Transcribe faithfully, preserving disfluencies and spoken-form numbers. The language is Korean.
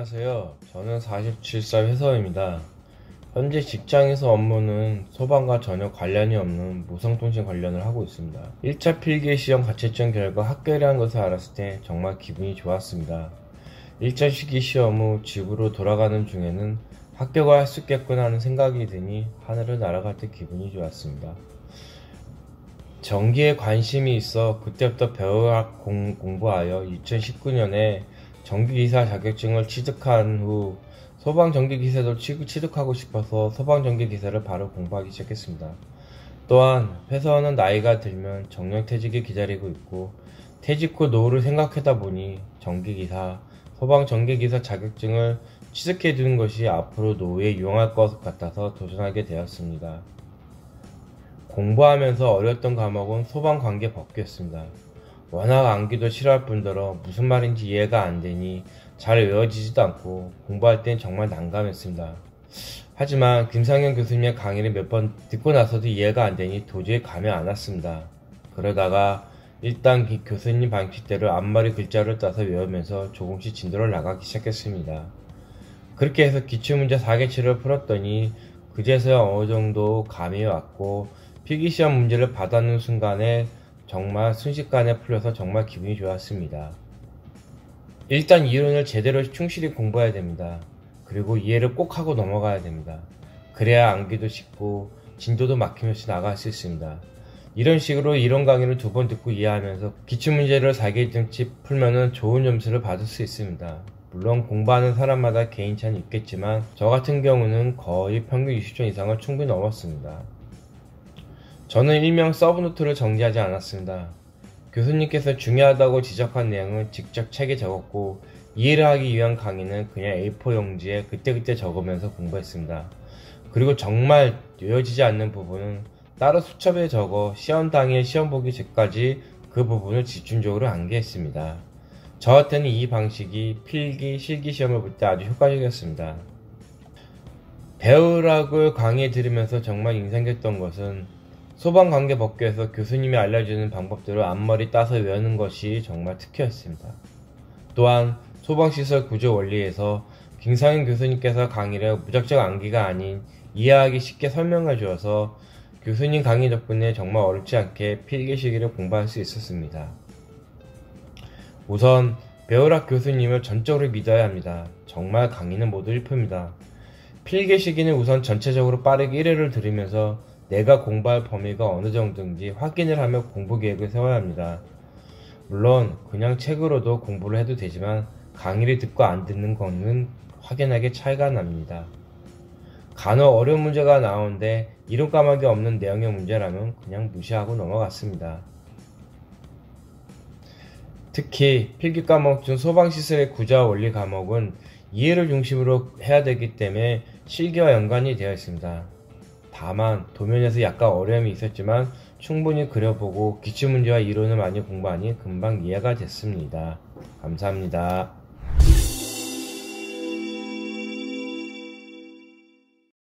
안녕하세요. 저는 사십칠 살 회사원입니다. 현재 직장에서 업무는 소방과 전혀 관련이 없는 무선통신 관련을 하고 있습니다. 일 차 필기의 시험 가채점 결과 합격이라는 것을 알았을 때 정말 기분이 좋았습니다. 일 차 실기 시험 후 집으로 돌아가는 중에는 합격을 할 수 있겠구나 하는 생각이 드니 하늘을 날아갈 때 기분이 좋았습니다. 전기에 관심이 있어 그때부터 배우락 공부하여 이천십구 년에 전기기사 자격증을 취득한 후 소방전기기사도 취득하고 싶어서 소방전기기사를 바로 공부하기 시작했습니다. 또한 회사원은 나이가 들면 정년퇴직이 기다리고 있고 퇴직 후 노후를 생각하다 보니 전기기사, 소방전기기사 자격증을 취득해 두는 것이 앞으로 노후에 유용할 것 같아서 도전하게 되었습니다. 공부하면서 어려웠던 과목은 소방관계 법규였습니다. 워낙 암기도 싫어할 뿐더러 무슨 말인지 이해가 안 되니 잘 외워지지도 않고 공부할 땐 정말 난감했습니다. 하지만 김상현 교수님의 강의를 몇 번 듣고 나서도 이해가 안 되니 도저히 감이 안 왔습니다. 그러다가 일단 교수님 방식대로 앞머리 글자를 따서 외우면서 조금씩 진도를 나가기 시작했습니다. 그렇게 해서 기출문제 사 개치를 풀었더니 그제서야 어느 정도 감이 왔고 필기시험 문제를 받아놓은 순간에 정말 순식간에 풀려서 정말 기분이 좋았습니다. 일단 이론을 제대로 충실히 공부해야 됩니다. 그리고 이해를 꼭 하고 넘어가야 됩니다. 그래야 암기도 쉽고 진도도 막히면서 나갈 수 있습니다. 이런 식으로 이론 강의를 두 번 듣고 이해하면서 기출문제를 사 개쯤 풀면은 좋은 점수를 받을 수 있습니다. 물론 공부하는 사람마다 개인차는 있겠지만 저 같은 경우는 거의 평균 이십 점 이상을 충분히 넘었습니다. 저는 일명 서브노트를 정리하지 않았습니다. 교수님께서 중요하다고 지적한 내용은 직접 책에 적었고 이해를 하기 위한 강의는 그냥 에이 사 용지에 그때그때 적으면서 공부했습니다. 그리고 정말 외워지지 않는 부분은 따로 수첩에 적어 시험 당일 시험 보기 전까지 그 부분을 집중적으로 암기했습니다. 저한테는 이 방식이 필기, 실기 시험을 볼 때 아주 효과적이었습니다. 배우락을 강의 들으면서 정말 인상 깊었던 것은 소방관계 법규에서 교수님이 알려주는 방법대로 앞머리 따서 외우는 것이 정말 특효였습니다. 또한 소방시설 구조 원리에서 김상윤 교수님께서 강의를 무작정 암기가 아닌 이해하기 쉽게 설명해 주어서 교수님 강의 덕분에 정말 어렵지 않게 필기 실기를 공부할 수 있었습니다. 우선 배울학 교수님을 전적으로 믿어야 합니다. 정말 강의는 모두 일 표입니다. 필기 실기는 우선 전체적으로 빠르게 일 회를 들으면서 내가 공부할 범위가 어느 정도인지 확인을 하며 공부 계획을 세워야 합니다. 물론 그냥 책으로도 공부를 해도 되지만 강의를 듣고 안 듣는 거는 확연하게 차이가 납니다. 간혹 어려운 문제가 나오는데 이론 까마귀 없는 내용의 문제라면 그냥 무시하고 넘어갔습니다. 특히 필기 과목 중 소방시설의 구조와 원리 과목은 이해를 중심으로 해야 되기 때문에 실기와 연관이 되어 있습니다. 다만 도면에서 약간 어려움이 있었지만 충분히 그려보고 기출문제와 이론을 많이 공부하니 금방 이해가 됐습니다. 감사합니다.